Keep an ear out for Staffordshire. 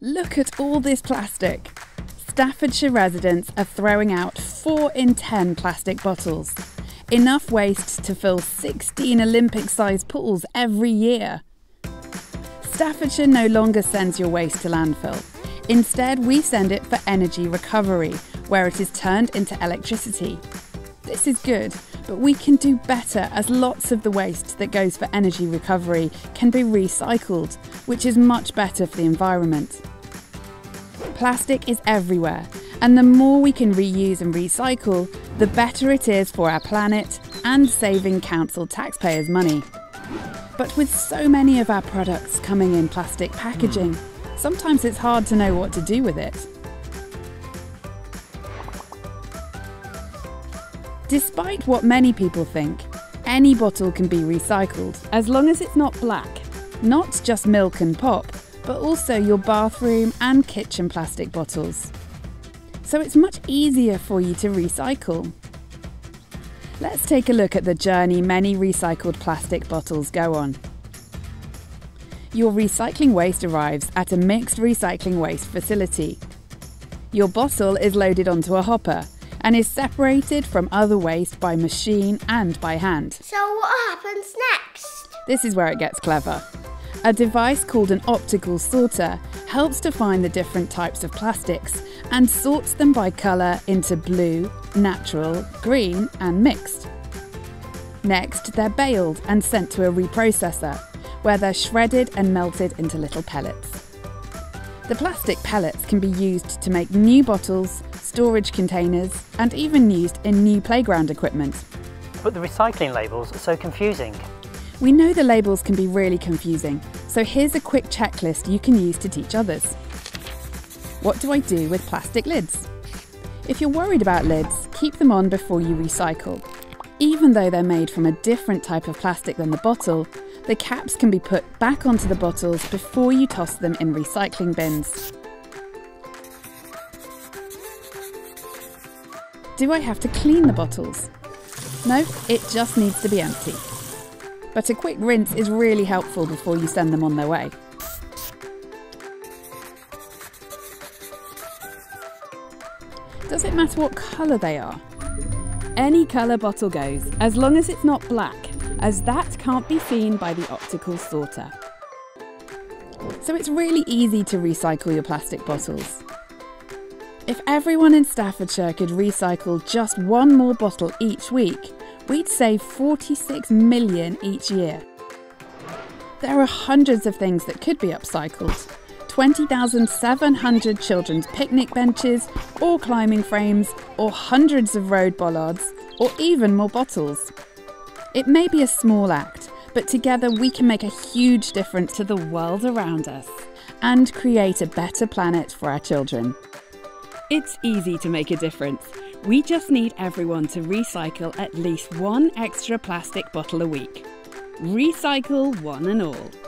Look at all this plastic. Staffordshire residents are throwing out 4 in 10 plastic bottles. Enough waste to fill 16 Olympic-sized pools every year. Staffordshire no longer sends your waste to landfill. Instead, we send it for energy recovery, where it is turned into electricity. This is good, but we can do better as lots of the waste that goes for energy recovery can be recycled, which is much better for the environment. Plastic is everywhere, and the more we can reuse and recycle, the better it is for our planet and saving council taxpayers' money. But with so many of our products coming in plastic packaging, sometimes it's hard to know what to do with it. Despite what many people think, any bottle can be recycled as long as it's not black. Not just milk and pop, but also your bathroom and kitchen plastic bottles. So it's much easier for you to recycle. Let's take a look at the journey many recycled plastic bottles go on. Your recycling waste arrives at a mixed recycling waste facility. Your bottle is loaded onto a hopper and is separated from other waste by machine and by hand. So what happens next? This is where it gets clever. A device called an optical sorter helps to find the different types of plastics and sorts them by colour into blue, natural, green and mixed. Next, they're baled and sent to a reprocessor, where they're shredded and melted into little pellets. The plastic pellets can be used to make new bottles, storage containers, and even used in new playground equipment. But the recycling labels are so confusing. We know the labels can be really confusing, so here's a quick checklist you can use to teach others. What do I do with plastic lids? If you're worried about lids, keep them on before you recycle. Even though they're made from a different type of plastic than the bottle, the caps can be put back onto the bottles before you toss them in recycling bins. Do I have to clean the bottles? No, it just needs to be empty. But a quick rinse is really helpful before you send them on their way. Does it matter what colour they are? Any colour bottle goes, as long as it's not black, as that can't be seen by the optical sorter. So it's really easy to recycle your plastic bottles. If everyone in Staffordshire could recycle just one more bottle each week, we'd save 46 million each year. There are hundreds of things that could be upcycled. 20,700 children's picnic benches, or climbing frames, or hundreds of road bollards, or even more bottles. It may be a small act, but together we can make a huge difference to the world around us and create a better planet for our children. It's easy to make a difference. We just need everyone to recycle at least one extra plastic bottle a week. Recycle one and all.